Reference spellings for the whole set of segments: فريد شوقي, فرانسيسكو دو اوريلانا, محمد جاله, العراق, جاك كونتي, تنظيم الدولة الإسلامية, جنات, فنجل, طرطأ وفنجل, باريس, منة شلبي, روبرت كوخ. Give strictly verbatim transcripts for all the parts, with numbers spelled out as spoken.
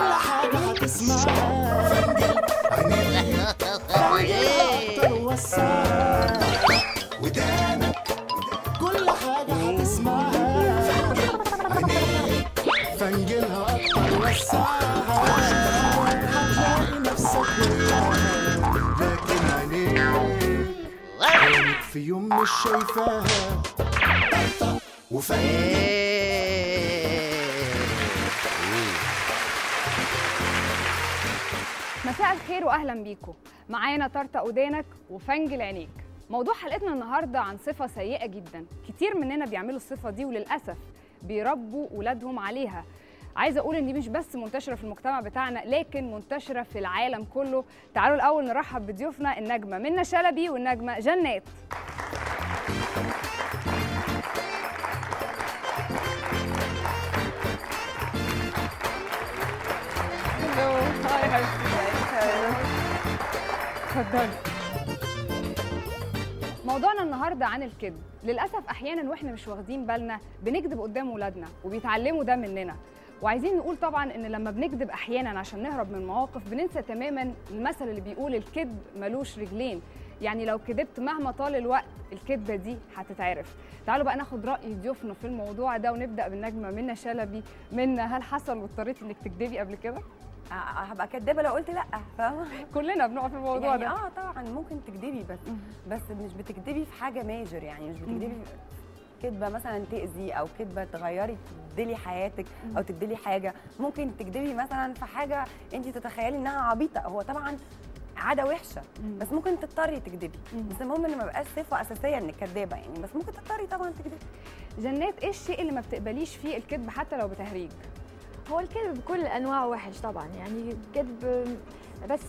كل حاجة هتسمعها فنجل عينيه عينيه أكتر وسعها ودانك كل حاجة هتسمعها فنجل عينيه فنجلها أكتر وسعها هتلاقي نفسك مرتاحة لكن عينيك عينيك في يوم مش شايفاها طرطة وفنجل. مساء الخير واهلا بيكم. معانا طرطة ودانك وفنجل عينيك. موضوع حلقتنا النهارده عن صفه سيئه جدا، كتير مننا بيعملوا الصفه دي وللاسف بيربوا اولادهم عليها. عايزه اقول ان دي مش بس منتشره في المجتمع بتاعنا لكن منتشره في العالم كله. تعالوا الاول نرحب بضيوفنا النجمه منة شلبي والنجمه جنات. موضوعنا النهارده عن الكذب. للاسف احيانا واحنا مش واخدين بالنا بنكذب قدام ولادنا وبيتعلموا ده مننا، وعايزين نقول طبعا ان لما بنكذب احيانا عشان نهرب من مواقف بننسى تماما المثل اللي بيقول الكذب ملوش رجلين، يعني لو كذبت مهما طال الوقت الكذبه دي هتتعرف. تعالوا بقى ناخد راي ضيوفنا في الموضوع ده، ونبدا بالنجمه منة شلبي. منة، هل حصل واضطريتي انك تكذبي قبل كده؟ هبقى كدابه لو قلت لا، فاهمه؟ كلنا بنقع في الموضوع يعني ده. اه طبعا ممكن تكدبي بس بس مش بتكدبي في حاجه ماجر، يعني مش بتكدبي كدبه مثلا تاذي او كدبه تغيري تبدلي حياتك او تبدلي حاجه. ممكن تكدبي مثلا في حاجه انت تتخيلي انها عبيطه، هو طبعا عاده وحشه بس ممكن تضطري تكدبي، بس المهم ان ما بقاش صفه اساسيه انك كدابه يعني، بس ممكن تضطري طبعا تكدبي. جنات، ايه الشيء اللي ما بتقبليش فيه الكذب حتى لو بتهريج؟ هو الكذب بكل انواعه وحش طبعا، يعني كذب، بس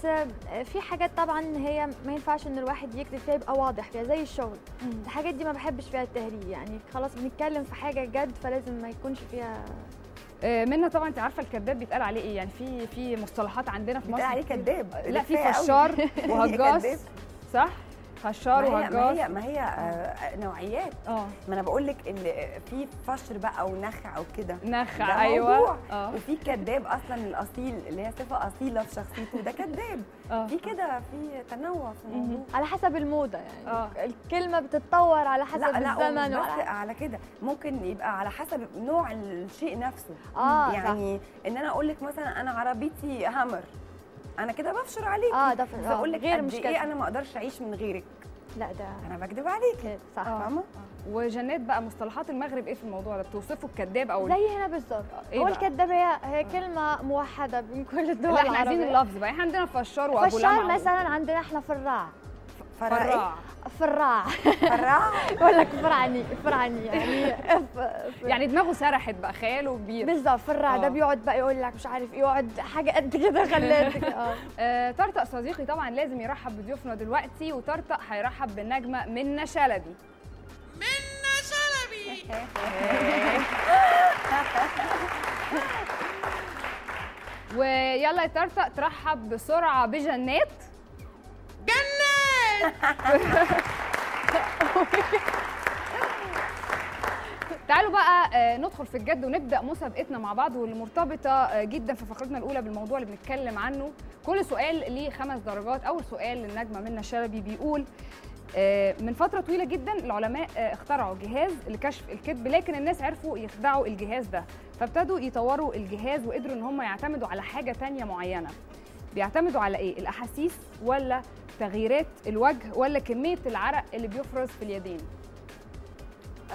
في حاجات طبعا هي ما ينفعش ان الواحد يكذب فيها، يبقى واضح فيها زي الشغل. الحاجات دي ما بحبش فيها التهريج، يعني خلاص بنتكلم في حاجه جد فلازم ما يكونش فيها. منة، طبعا انت عارفه الكذاب بيتقال عليه ايه، يعني في في مصطلحات عندنا في مصر بيتقال عليه كذاب. لا، في فشار وهجاص. صح، فشار وهجاص. ما هي ما هي آه نوعيات. اه ما انا بقول لك اللي في فشر بقى ونخع او كده، نخع ايوه. اه وفي كذاب اصلا الاصيل اللي هي صفه اصيله في شخصيته، ده كذاب. في كده في تنوع في الموضوع على حسب الموضه يعني. أوه. الكلمه بتتطور على حسب لا لا الزمن وعلى على كده، ممكن يبقى على حسب نوع الشيء نفسه. اه يعني صح. ان انا اقول لك مثلا انا عربيتي هامر، انا كده بفشر عليك. اه ده فشر. بقول لك غير مش كده، ايه انا ما اقدرش اعيش من غيرك. لا ده انا بكذب عليك. صح، فاهمه. وجنات بقى، مصطلحات المغرب ايه في الموضوع ده بتوصفوا الكذاب او زي هنا بالظبط؟ هو الكذاب هي هي كلمه موحده بين كل الدول. لا احنا عايزين اللفظ بقى، احنا عندنا فشار وابو لمعة. فشار مثلا عندنا احنا فراع. فراع فراع فراع بقول لك فرعني فرعني يعني يعني دماغه سرحت بقى، خياله كبير بالظبط. فراع ده بيقعد بقى يقول لك مش عارف ايه، يقعد حاجه قد كده خلاتك. اه طرطة صديقي طبعا لازم يرحب بضيوفنا دلوقتي، وطرطة هيرحب بالنجمه منة شلبي. منة شلبي ويلا يا طرطة ترحب بسرعه بجنات. تعالوا بقى ندخل في الجد ونبدا مسابقتنا مع بعض، واللي مرتبطه جدا في فقرتنا الاولى بالموضوع اللي بنتكلم عنه. كل سؤال ليه خمس درجات. اول سؤال للنجمه منة شلبي بيقول: من فتره طويله جدا العلماء اخترعوا جهاز لكشف الكذب، لكن الناس عرفوا يخدعوا الجهاز ده، فابتدوا يطوروا الجهاز وقدروا ان هم يعتمدوا على حاجه ثانيه معينه. بيعتمدوا على ايه؟ الاحاسيس ولا تغييرات الوجه ولا كميه العرق اللي بيفرز في اليدين؟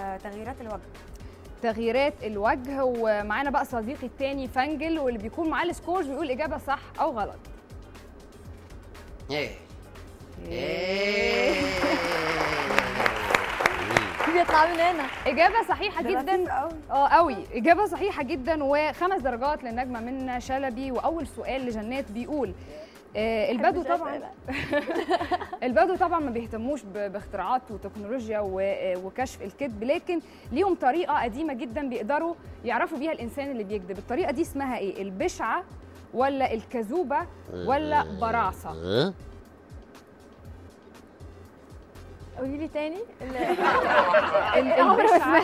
آه، تغييرات الوجه. تغييرات الوجه. ومعانا بقى صديقي الثاني فنجل، واللي بيكون معاه السكورز بيقول اجابه صح او غلط. ايه ايه بيطلع من هنا اجابه صحيحه جدا. اه قوي، اجابه صحيحه جدا، وخمس درجات للنجمه منة شلبي. واول سؤال لجنات بيقول: البدو طبعا البدو طبعا ما بيهتموش باختراعات وتكنولوجيا وكشف الكذب، لكن ليهم طريقه قديمه جدا بيقدروا يعرفوا بيها الانسان اللي بيكذب. الطريقه دي اسمها ايه؟ البشعه ولا الكذوبه ولا براعصه؟ قولي لي تاني. البشعه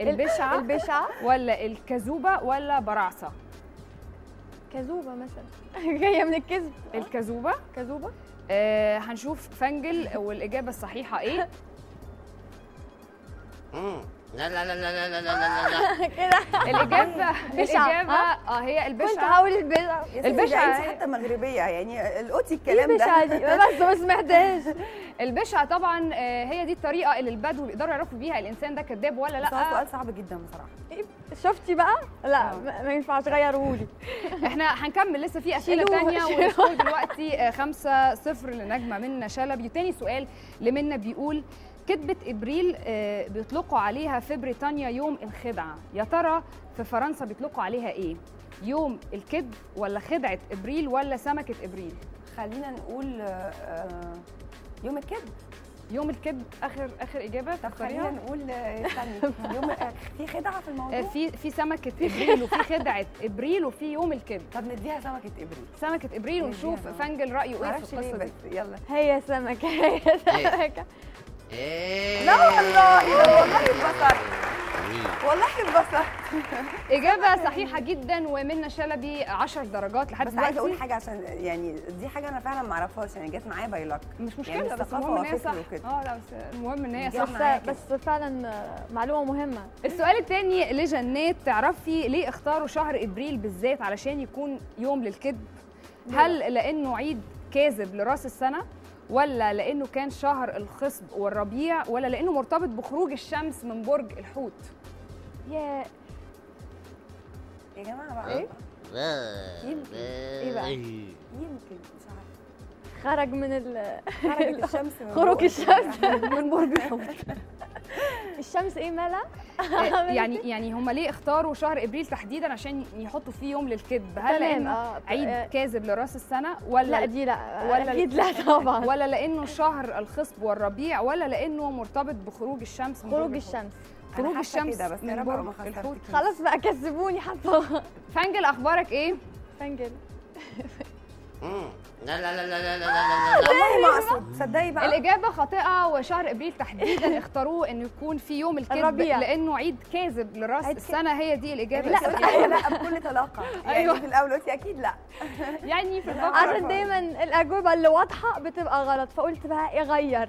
البشعه البشعه ولا الكذوبه ولا براعصه؟ كذوبه مثلا جايه من الكذب. الكذوبه كذوبه. آه هنشوف فنجل والاجابه الصحيحه ايه. امم لا لا لا لا لا لا لا كده الاجابه الاجابه اه هي البشعه. كنت هقول البشعه. البشعه انت حتى مغربيه يعني القوتي الكلام ده بس ما سمعتهاش. البشعه طبعا هي دي الطريقه اللي البدو يقدروا يعرفوا بيها الانسان ده كذاب ولا لا. سؤال صعب جدا بصراحه. شفتي بقى؟ لا ما ينفعش غيرهولي. احنا هنكمل لسه في اسئله ثانيه والسكور دلوقتي خمسة صفر لنجمه منة شلبي. تاني سؤال لمنة بيقول كذبة إبريل بيطلقوا عليها في بريطانيا يوم الخدعة، يا ترى في فرنسا بيطلقوا عليها إيه؟ يوم الكذب ولا خدعة إبريل ولا سمكة إبريل؟ خلينا نقول يوم الكذب. يوم الكذب آخر آخر إجابة. طب خلينا نقول استني يوم في خدعة في الموضوع؟ في في سمكة إبريل وفي خدعة إبريل وفي يوم الكذب. طب نديها سمكة إبريل. سمكة إبريل ونشوف فنجل رأيه إيه في القصة دي. يلا هي سمكة هي سمكة. لا والله ده والله اتبسطت والله اتبسطت. اجابه صحيحه جدا ومنة شلبي عشر درجات لحد دلوقتي. بس عايزه اقول حاجه عشان يعني دي حاجه انا فعلا ما اعرفهاش يعني جت معايا باي لاك. مش مشكله يعني بس المهم ان هي صح. اه لا بس المهم ان هي صح بس فعلا معلومه مهمه. السؤال الثاني لجنات، تعرفي ليه اختاروا شهر ابريل بالذات علشان يكون يوم للكذب؟ هل لانه عيد كاذب لراس السنه؟ ولا لأنه كان شهر الخصب والربيع؟ ولا لأنه مرتبط بخروج الشمس من برج الحوت؟ يا يا جماعة بقى إيه؟ يمكن إيه بقى؟ يمكن مش عارفة. خرج من ال خرج الشمس خروج الشمس من برج الحوت. الشمس إيه مالها؟ يعني يعني هم ليه اختاروا شهر إبريل تحديداً عشان يحطوا فيه يوم للكذب؟ هل لأنه عيد كاذب لرأس السنة ولا لا دي لا ولا أكيد لا طبعاً ولا لأنه شهر الخصب والربيع ولا لأنه مرتبط بخروج الشمس من خروج الشمس خروج الشمس من برج الحوت. خلاص بقى كذبوني حتى. فنجل أخبارك إيه؟ فنجل لا لا لا لا لا لا لا والله ما اقصد. صدقي بقى الاجابه خاطئه وشهر ابريل تحديدا اختاروه انه يكون في يوم الكذب لانه عيد كاذب لراس السنه. هي دي الاجابه. لا لا بكل طلاقه يعني في الاول قلت اكيد لا يعني في الفقره عشان دايما الاجوبه اللي واضحه بتبقى غلط فقلت بقى اغير.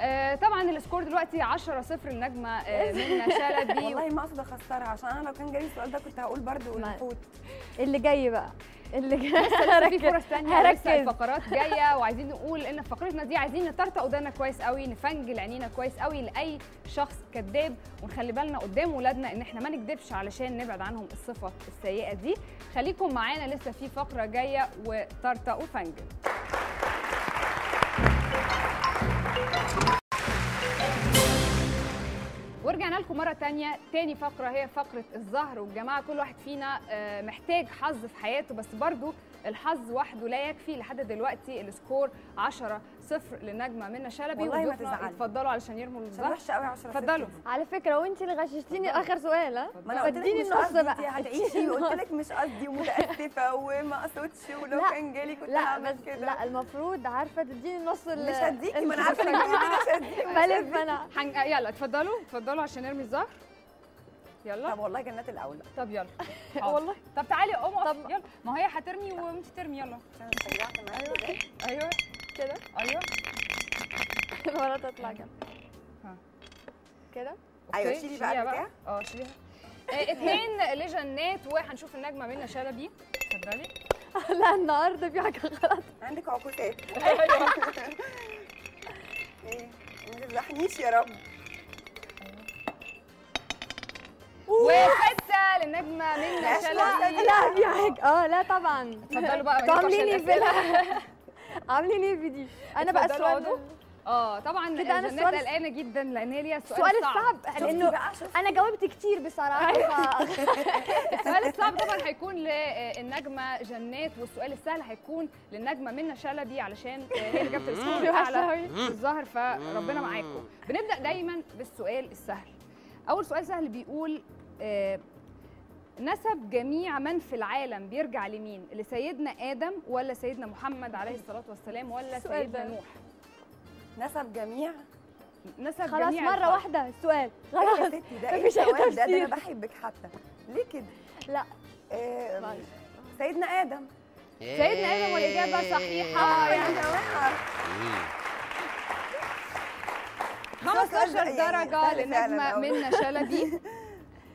آه طبعا السكور دلوقتي عشرة صفر للنجمه آه منة شلبي. والله ما اقصد اخسرها عشان انا لو كان جاي السؤال ده كنت هقول برده الحوت. اللي جاي بقى اللي جاي في فرص ثانيه لسه الفقرات جايه وعايزين نقول ان في فقرتنا دي عايزين نطرطق ودانا كويس قوي نفنجل عينينا كويس قوي لاي شخص كذاب ونخلي بالنا قدام ولادنا ان احنا ما نكذبش علشان نبعد عنهم الصفه السيئه دي. خليكم معانا لسه في فقره جايه وطرطق وفنجل. ورجعنا لكم مرة تانية. تاني فقرة هي فقرة الزهر والجماعة كل واحد فينا محتاج حظ في حياته بس برضو الحظ وحده لا يكفي. لحد دلوقتي السكور عشرة صفر للنجمة منة شلبي. والله ما تزعلي اتفضلوا علشان يرموا الزهر. وحشة قوي عشرة صفر. اتفضلوا على فكرة وانت اللي غششتيني اخر سؤال. ها ما انا قلت لك مش قصدي هتعيشي وقلت لك مش قصدي ومتأسفة وما قصدتش ولو كان جالي كنت هعمل كده. لا المفروض عارفة تديني النص اللي مش هديكي. ما انا عارفة انك مش هديكي بلف انا. يلا اتفضلوا اتفضلوا عشان نرمي الزهر. يلا. طب والله جنات الاول. طب يلا والله. طب تعالي قوم اقف. يلا ما هي هترمي وانت ترمي. يلا انا سرعت معايا. ايوه كده. ايوه المره تطلع كده. ها كده. ايوه شيلي بقى بتاع. اه شيليها. اثنين لجنات وهنشوف النجمه منة شلبي. اتفضلي. لا النهارده في حاجه غلط. عندك عقوقات. ايه ما تزحنيش يا رب. وستة للنجمة منة شلبي. لا في حاجة اه لا طبعا. اتفضلوا بقى عاملين ايه في عاملين ايه في دي؟ انا بقى السؤال ده اه طبعا كده انا السؤال قلقانة جدا لان هي ليها السؤال الصعب. الصعب لانه انا جاوبت كتير بصراحة. السؤال الصعب طبعا هيكون للنجمة جنات والسؤال السهل هيكون للنجمة منة شلبي علشان هي اللي جابت السكور اعلى الظهر فربنا معاكم. بنبدأ دايما بالسؤال السهل. اول سؤال سهل بيقول آه، نسب جميع من في العالم بيرجع لمين؟ لسيدنا آدم ولا سيدنا محمد عليه الصلاة والسلام ولا سيدنا نوح؟ نسب جميع نسب خلاص جميع خلاص مرة الخلق. واحدة السؤال خلاص يا ستي ده مفيش أي تفسير. ده أنا بحبك حتى ليه كده؟ لا آه سيدنا آدم. سيدنا آدم والإجابة صحيحة يا جماعة. خمستاشر درجة للنجمة منة شلبي.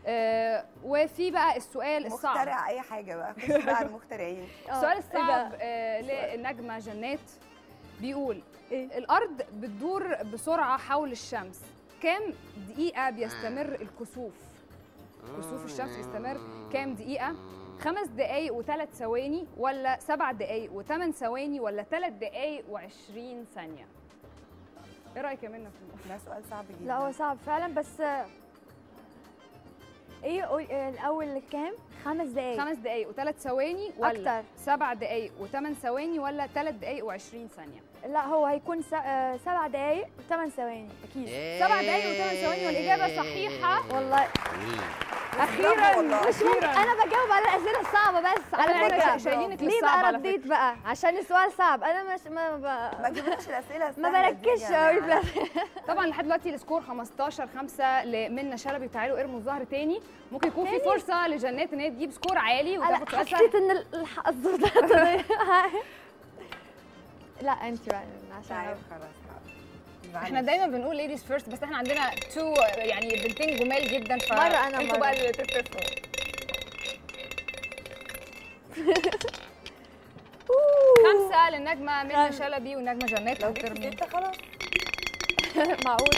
آه وفي بقى السؤال الصعب. مخترع أي حاجة بقى، خش بقى المخترعين. السؤال الصعب آه للنجمة جنات بيقول إيه؟ الأرض بتدور بسرعة حول الشمس، كام دقيقة بيستمر الكسوف؟ كسوف الشمس بيستمر كام دقيقة؟ خمس دقايق وثلاث ثواني، ولا سبع دقايق وثمان ثواني، ولا ثلاث دقايق وعشرين ثانية؟ إيه رأيك يا منى في الموضوع؟ ده سؤال صعب جدا. لا هو صعب فعلا، بس ايه الاول كام؟ خمس دقايق خمس دقايق وثلاث ثواني، ولا أكتر سبع دقايق وثمان ثواني، ولا ثلاث دقايق وعشرين ثانية؟ لا هو هيكون سبع دقايق وثمان ثواني اكيد. سبع دقايق وثمان ثواني والاجابة صحيحة والله. اخيرا اخيرا انا بجاوب على الاسئله الصعبه، بس على فكره شايلينك ليه بقى رديت بقى؟ عشان السؤال صعب، انا مش ما ب... ما جبتش الاسئله ما بركزش قوي. طبعا لحد دلوقتي السكور خمستاشر خمسة لمنى شلبي. تعالوا ارموا الظهر تاني، ممكن يكون في فرصه لجنات ان هي تجيب سكور عالي وتاخد سؤال. حسيت ان الظهر ده لا انت بقى عشان خلاص احنا دايما بنقول ليديز فيرست، بس احنا عندنا تو يعني بنتين جمال جدا، ف انتوا بقى اللي تتفقوا. خمسه للنجمه منى شلبي والنجمه جنات. لو ترمي انت خلاص معقول.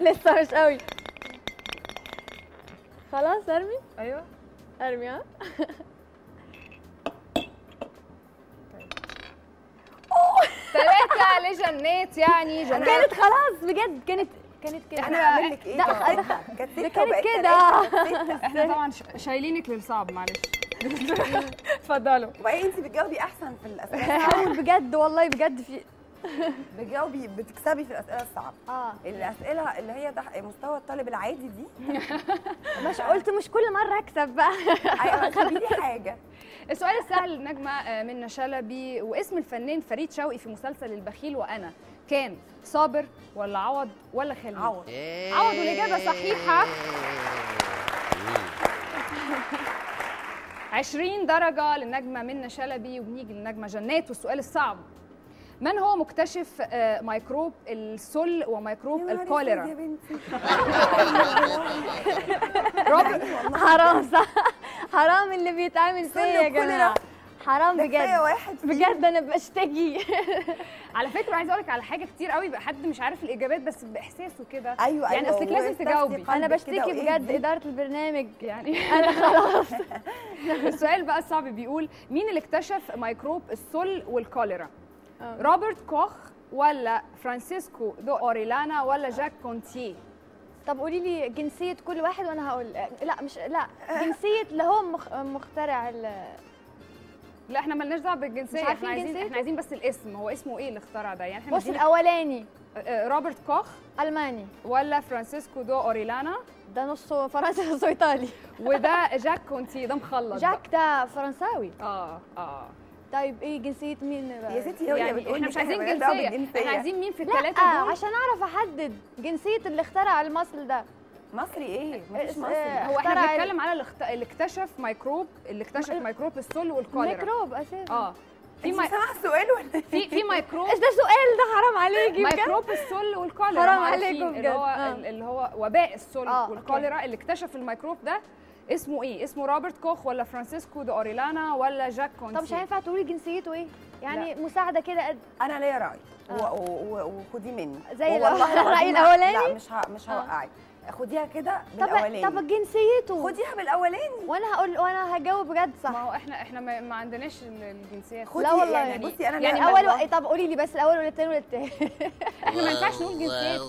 لسه مش قوي. خلاص ارمي. ايوه ارمي. ها ثلاثة لجنات. يعني جنات كانت خلاص بجد، كانت كانت كده. احنا هنعمل لك ايه؟ كانت كده. احنا طبعا شايلينك للصعب، معلش اتفضلوا. وبعدين انت بتجاوبي احسن في الاسئله الصعبه بجد والله بجد. في بتجاوبي بتكسبي في الاسئله الصعبه. اه الاسئله اللي هي مستوى الطالب العادي دي مش قلت مش كل مره اكسب بقى. ايوه خلي لي حاجه. السؤال السهل نجمة منة شلبي، واسم الفنان فريد شوقي في مسلسل البخيل وأنا كان صابر ولا عوض ولا خليل؟ عوض. عوض والإجابة صحيحة. عشرين درجة للنجمة منة شلبي. وبنيجي للنجمة جنات والسؤال الصعب، من هو مكتشف ميكروب السل وميكروب الكوليرا؟ حرام صح، حرام اللي بيتعامل فيا يا جماعه، حرام بجد بجد. انا بشتكي على فكره. عايزه اقول لك على حاجه كتير قوي بقى، حد مش عارف الاجابات بس باحساسه كده. ايوه يعني اصلك لازم تجاوبي. انا بشتكي بجد اداره البرنامج يعني انا خلاص. السؤال بقى الصعب بيقول، مين اللي اكتشف ميكروب السل والكوليرا؟ روبرت كوخ ولا فرانسيسكو دو اوريلانا ولا جاك كونتي؟ طب قولي لي جنسية كل واحد وانا هقول. لا مش لا جنسية اللي هو مخ... مخترع ال... لا احنا مالناش دعوه بالجنسية، مش عارفين. احنا عايزين احنا عايزين بس الاسم، هو اسمه ايه اللي اخترع ده؟ يعني احنا بص الاولاني روبرت كوخ الماني، ولا فرانسيسكو دو اوريلانا ده نصه فرنسي نصه ايطالي، وده جاك كونتي ده مخلط. جاك ده فرنساوي. اه اه طيب ايه جنسية مين بقى؟ يا ستي هو يعني احنا مش عايزين جنسية، احنا عايزين مين في الثلاثة دول عشان اعرف احدد جنسية اللي اخترع المصل ده. مصري ايه؟ مفيش مصري. هو احنا بنتكلم على الاخت... اللي اكتشف ميكروب اللي اكتشف م... ميكروب السل والكوليرا. ميكروب اساسا. اه في ما... سؤال ولا في في ميكروب ايش ده سؤال ده حرام عليكي. ميكروب السل والكوليرا حرام عليكم بجد. اللي هو آه. اللي هو وباء السل آه. والكوليرا. اللي اكتشف الميكروب ده اسمه ايه؟ اسمه روبرت كوخ ولا فرانسيسكو دو اوريلانا ولا جاك كونتي؟ طب مش هينفع تقولي جنسيته ايه؟ يعني لا. مساعده كده قد انا ليا راي وخدي مني زي والله الراي الاولاني. لا مش ه... مش هوقعك آه. خديها كده بالاولاني. طب طب جنسيته خديها بالاولاني وانا هقول وانا هجاوب بجد صح. ما هو احنا احنا ما, ما عندناش الجنسيات. لا والله يعني بصي انا يعني اول و... طب قولي لي بس الاول ولا الثاني ولا الثالث؟ احنا ما ينفعش نقول جنسيات،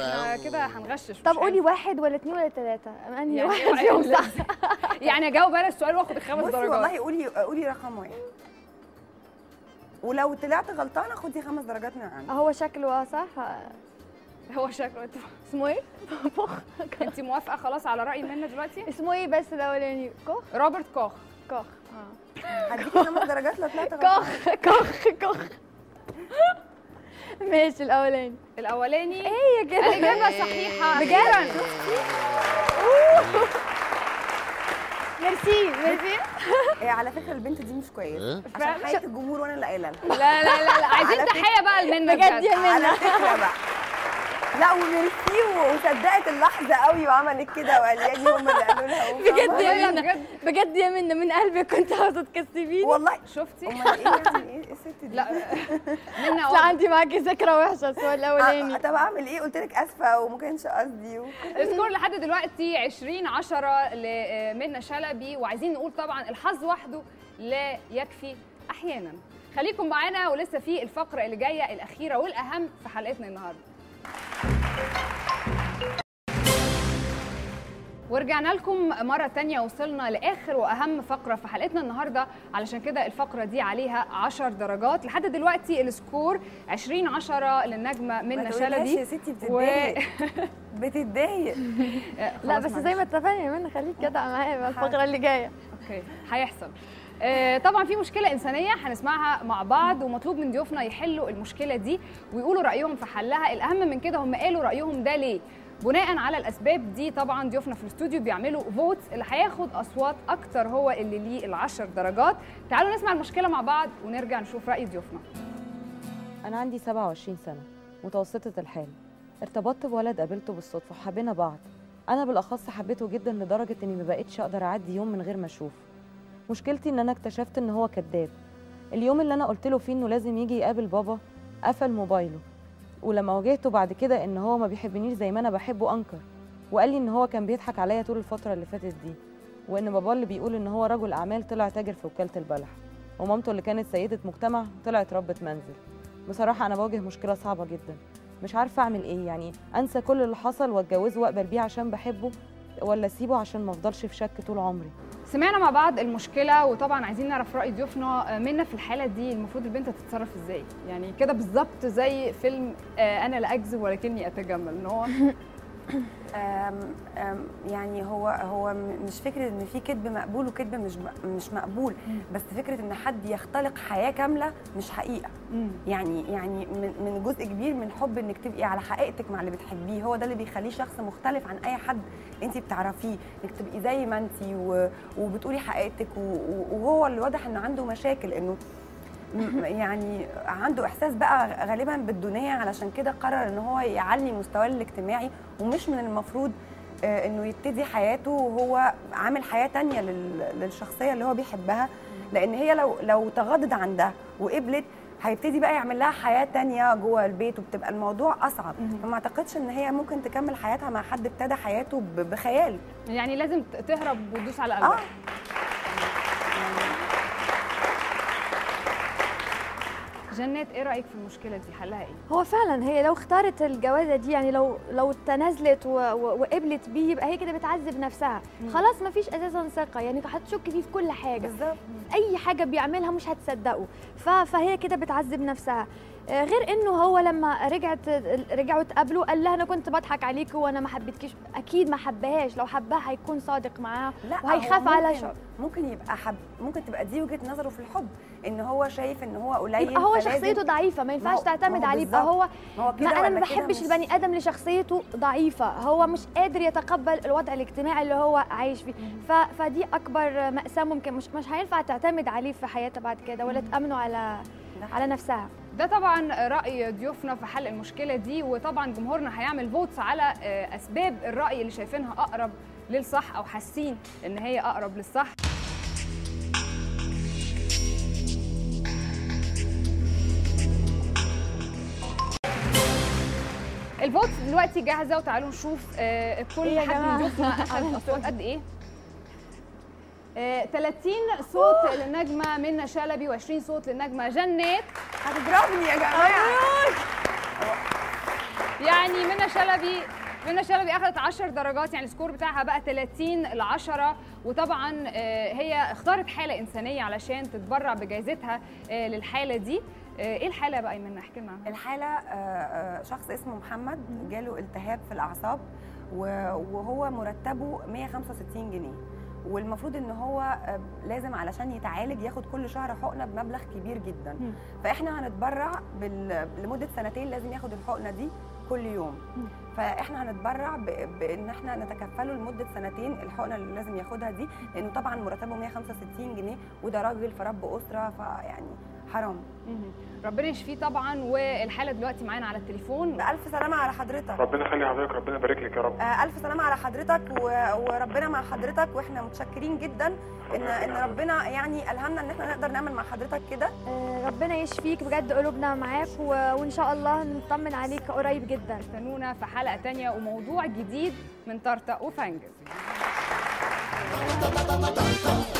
احنا كده هنغشش. طب قولي واحد ولا اثنين ولا ثلاثه انهي واحد فيهم صح؟ يعني اجاوب انا السؤال واخد الخمس درجات. بصي والله قولي قولي رقم واحد، ولو طلعت غلطانه خدي خمس درجات من عندي. هو شكله صح؟ هو شكله اسمه ايه؟ كوخ. انت موافقه خلاص على راي منة دلوقتي؟ اسمه ايه بس الاولاني؟ كوخ؟ روبرت كوخ. كوخ اه هديكي خمس درجات لو طلعت غلطانه. كوخ كوخ كوخ ماشي الاولاني. الاولاني هي كده الاجابه صحيحه بجد. ميرسي ميرسي. على فكره البنت دي مش كويسه عشان حياه الجمهور وانا اللي قايله لها. لا لا لا لا عايزين تحيه بقى لمنة بجد يا منة. على فكره بقى لا وميرسي وصدقت اللحظه قوي وعملت كده وقال يا دي هم اللي قالوا لها بجد يا منة بجد يا منة من قلبي كنت عاوزه تكسبيني والله. شفتي؟ امال ايه يعني ايه الست دي؟ لا منة اصل عندي معاكي ذكرى وحشه السؤال الاولاني. طب اعمل ايه؟ قلت لك اسفه وما كانش قصدي. السكور لحد دلوقتي عشرين عشرة لمنة شلبي. وعايزين نقول طبعا الحظ وحده لا يكفي احيانا. خليكم معانا ولسه في الفقره اللي جايه الاخيره والاهم في حلقتنا النهارده. ورجعنا لكم مرة تانية. وصلنا لآخر وأهم فقرة في حلقتنا النهاردة، علشان كده الفقرة دي عليها عشر درجات. لحد دلوقتي السكور عشرين عشرة للنجمة منة شلبي. ما تقوليش يا ستي بتتضايق بتتضايق. لا بس زي ما اتفقنا يا منة خليك جدعة معايا الفقرة اللي جاية. اوكي هيحصل. طبعا في مشكلة إنسانية هنسمعها مع بعض ومطلوب من ضيوفنا يحلوا المشكلة دي ويقولوا رأيهم في حلها. الأهم من كده هم قالوا رأيهم ده ليه؟ بناء على الأسباب دي طبعا ضيوفنا في الاستوديو بيعملوا فوت، اللي هياخد أصوات أكتر هو اللي ليه العشر درجات. تعالوا نسمع المشكلة مع بعض ونرجع نشوف رأي ضيوفنا. أنا عندي سبعة وعشرين سنة، متوسطة الحال، ارتبطت بولد قابلته بالصدفة وحبينا بعض. أنا بالأخص حبيته جدا لدرجة إني ما بقتش أقدر أعدي يوم من غير ما أشوفه. مشكلتي ان انا اكتشفت ان هو كذاب. اليوم اللي انا قلت له فيه انه لازم يجي يقابل بابا قفل موبايله، ولما واجهته بعد كده ان هو ما بيحبنيش زي ما انا بحبه انكر، وقال لي ان هو كان بيضحك عليا طول الفتره اللي فاتت دي، وان بابا اللي بيقول ان هو رجل اعمال طلع تاجر في وكاله البلح، ومامته اللي كانت سيده مجتمع طلعت ربة منزل. بصراحه انا بواجه مشكله صعبه جدا، مش عارفه اعمل ايه. يعني انسى كل اللي حصل واتجوزه واقبل بيه عشان بحبه، ولا اسيبه عشان ما افضلش في شك طول عمري. سمعنا مع بعض المشكله وطبعا عايزين نعرف راي ضيوفنا. منة في الحاله دي المفروض البنت تتصرف ازاي؟ يعني كده بالظبط زي فيلم انا لا اكذب ولكني اتجمل. نوع يعني هو هو مش فكره ان في كذب مقبول وكذب مش مش مقبول، بس فكره ان حد يختلق حياه كامله مش حقيقه. يعني يعني من جزء كبير من حب انك تبقي على حقيقتك مع اللي بتحبيه، هو ده اللي بيخليه شخص مختلف عن اي حد انت بتعرفيه، انك تبقي زي ما انت وبتقولي حقيقتك. وهو اللي واضح انه عنده مشاكل، انه يعني عنده احساس بقى غالبا بالدونيه، علشان كده قرر ان هو يعلي مستواه الاجتماعي، ومش من المفروض انه يبتدي حياته وهو عامل حياه ثانيه للشخصيه اللي هو بيحبها، لان هي لو لو تغاضت عن ده وقبلت هيبتدي بقى يعمل لها حياه ثانيه جوه البيت، وبتبقى الموضوع اصعب. فما اعتقدش ان هي ممكن تكمل حياتها مع حد ابتدى حياته بخيال. يعني لازم تهرب وتدوس على قلبها. آه. جنات ايه رايك في المشكله دي؟ حلها ايه؟ هو فعلا هي لو اختارت الجوازه دي، يعني لو لو تنازلت وقبلت بيه، يبقى هي كده بتعذب نفسها. مم. خلاص مفيش اساسا ثقه، يعني هتشك فيه في كل حاجه بالظبط، اي حاجه بيعملها مش هتصدقه، فهي كده بتعذب نفسها. غير انه هو لما رجعت رجعوا اتقابلوا قال لها انا كنت بضحك عليكي وانا ما حبيتكيش، اكيد ما حبهاش. لو حبها هيكون صادق معاها وهيخاف على شر. ممكن يبقى حب، ممكن تبقى دي وجهه نظره في الحب، ان هو شايف ان هو قليل، هو شخصيته ضعيفه ما ينفعش تعتمد عليه. يبقى هو ما انا ما بحبش البني ادم اللي شخصيته ضعيفه، هو مش قادر يتقبل الوضع الاجتماعي اللي هو عايش فيه. فدي اكبر ماساه ممكن، مش مش هينفع تعتمد عليه في حياتها بعد كده ولا تامنه على على نفسها. ده طبعا راي ضيوفنا في حل المشكله دي، وطبعا جمهورنا هيعمل فوتس على اسباب الراي اللي شايفينها اقرب للصح او حاسين ان هي اقرب للصح. الفوتس دلوقتي جاهزه وتعالوا نشوف كل حد من ضيوفنا اخذ اصوات قد ايه. ثلاثين صوت أوه. للنجمه منة شلبي وعشرين صوت للنجمه جنات. هتضربني يا جماعه. يعني منة شلبي منة شلبي اخذت عشر درجات، يعني السكور بتاعها بقى ثلاثين لعشرة. وطبعا هي اختارت حاله انسانيه علشان تتبرع بجائزتها للحاله دي. ايه الحاله بقى يا منة؟ احكي لنا عنها. الحاله شخص اسمه محمد جاله التهاب في الاعصاب، وهو مرتبه مية وخمسة وستين جنيه، والمفروض ان هو لازم علشان يتعالج ياخد كل شهر حقنه بمبلغ كبير جدا. فاحنا هنتبرع بال... لمده سنتين لازم ياخد الحقنه دي كل يوم. فاحنا هنتبرع بان احنا نتكفله لمده سنتين الحقنه اللي لازم ياخدها دي، لانه طبعا مرتبه مية وخمسة وستين جنيه وده راجل فرب اسره، فيعني حرام. ربنا يشفيه طبعا. والحاله دلوقتي معانا على التليفون. بألف سلامه على حضرتك. ربنا يخلي حضرتك، ربنا يبارك لك يا رب. آه الف سلامه على حضرتك وربنا مع حضرتك، واحنا متشكرين جدا ان ان ربنا يعني الهمنا ان احنا نقدر نعمل مع حضرتك كده. آه ربنا يشفيك بجد، قلوبنا معاك وان شاء الله نطمن عليك قريب جدا. استنونا في حلقه ثانيه وموضوع جديد من طرطة وفنجل.